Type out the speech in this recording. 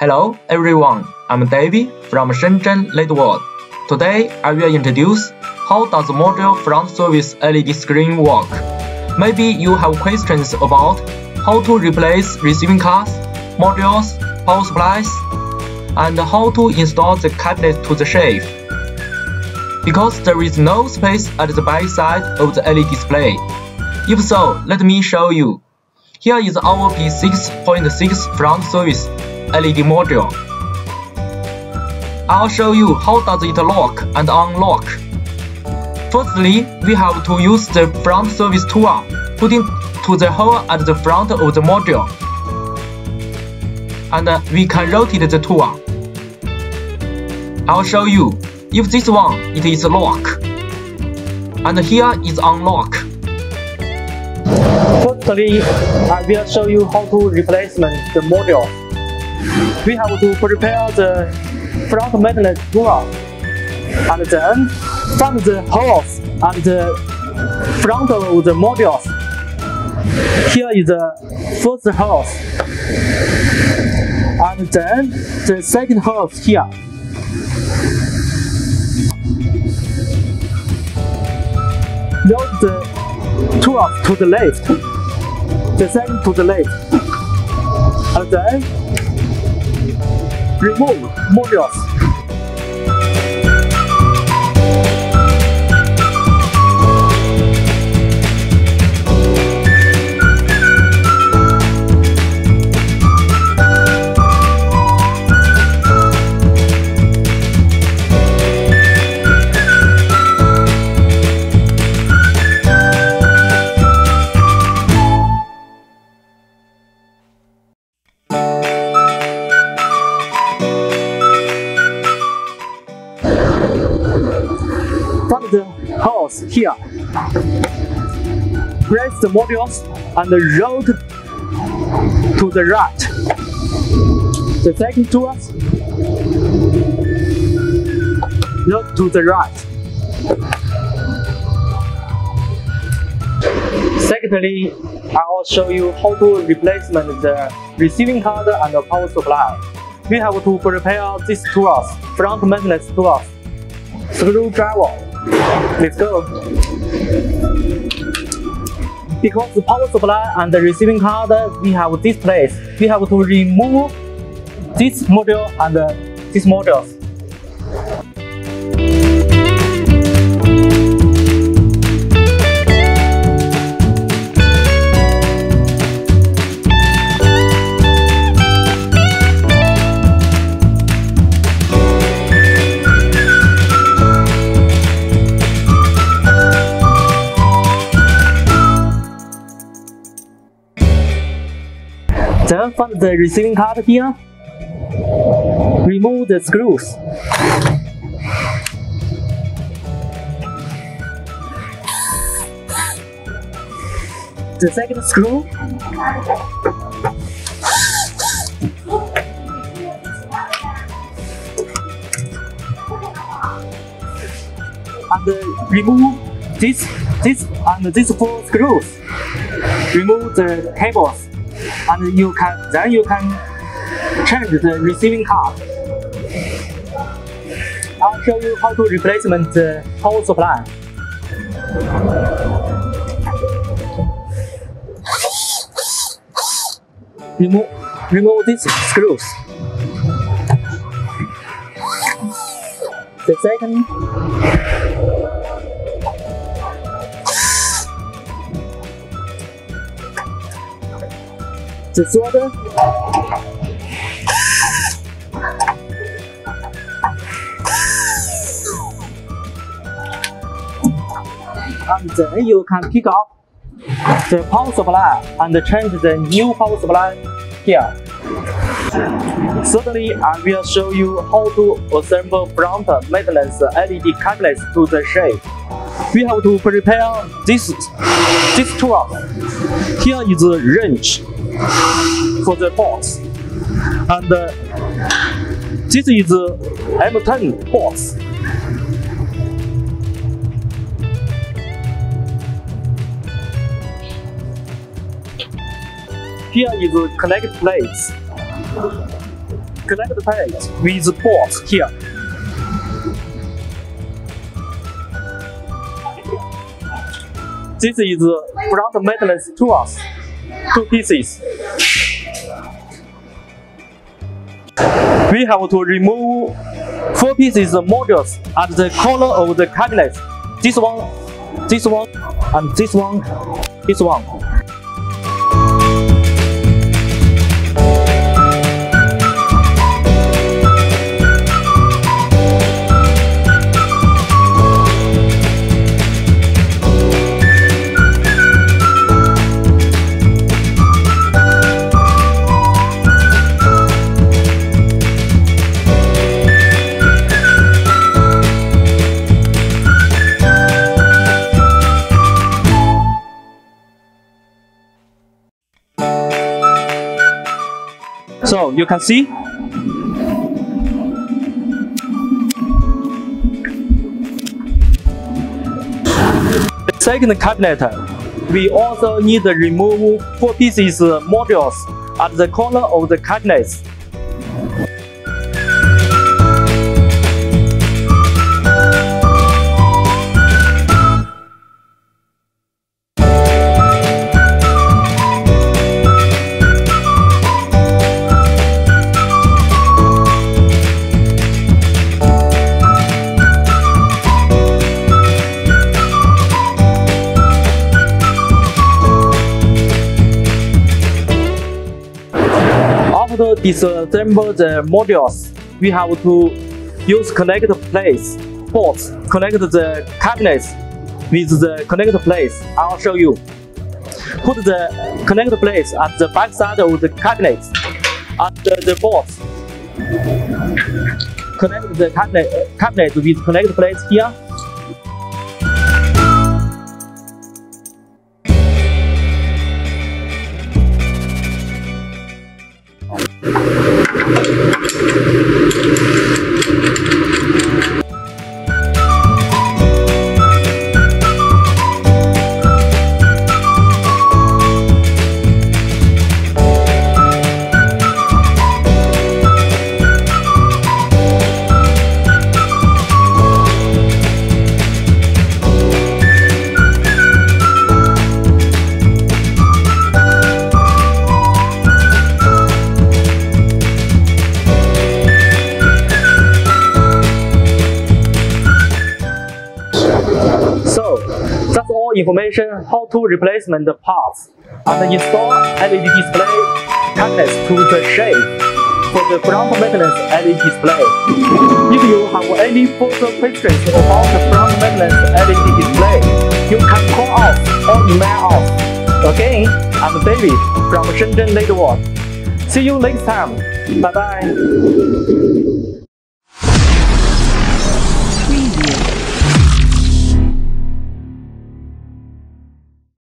Hello everyone, I'm David from Shenzhen LED World. Today I will introduce how does the module front surface LED screen work. Maybe you have questions about how to replace receiving cards, modules, power supplies, and how to install the cabinet to the shelf. Because there is no space at the backside of the LED display. If so, let me show you. Here is our P6.6 front surface LED module. I'll show you how does it lock and unlock. Firstly, we have to use the front surface tool, putting to the hole at the front of the module, and we can rotate the tool. I'll show you. If this one, it is lock, and here is unlock. Firstly, I will show you how to replace the module. We have to prepare the front magnet tool, and then find the holes at the front of the modules. Here is the first hole, and then the second hole here. Load the tool to the left, the second to the left, and then remove modules. The holes here. Place the modules and roll to the right. The second tool, roll to the right. Secondly, I will show you how to replace the receiving card and the power supply. We have to prepare these tools, front maintenance tools, screwdriver. Let's go. Because the power supply and the receiving card, we have this place. We have to remove this module and this module. Then from the receiving card here, remove the screws. The second screw, and remove this, and these four screws. Remove the cables. And then you can change the receiving card. I'll show you how to replace the power supply. Remove these screws. The second, the third, and then you can pick up the power supply and change the new power supply here. Certainly, I will show you how to assemble front maintenance LED cabinets to the shape. We have to prepare this tool. Here is the wrench for the box, and this is the M10 box. Here is the connect plates. connect the plate with the board here. This is the front maintenance tools, two pieces. We have to remove four pieces of modules at the corner of the cabinet. This one, and this one, this one. So you can see the second cabinet. We also need to remove four pieces modules at the corner of the cabinets. After disassemble the modules, we have to use connector plates. Both connect the cabinets with the connector plates. I'll show you. Put the connector plates at the back side of the cabinet. After the board, connect the cabinet with connector plates here. Information how to replacement the parts and install LED display cabinets to the shape for the front maintenance LED display. If you have any further questions about the front maintenance LED display, you can call us or email us. Again, I'm David from Shenzhen LED World. See you next time. Bye bye.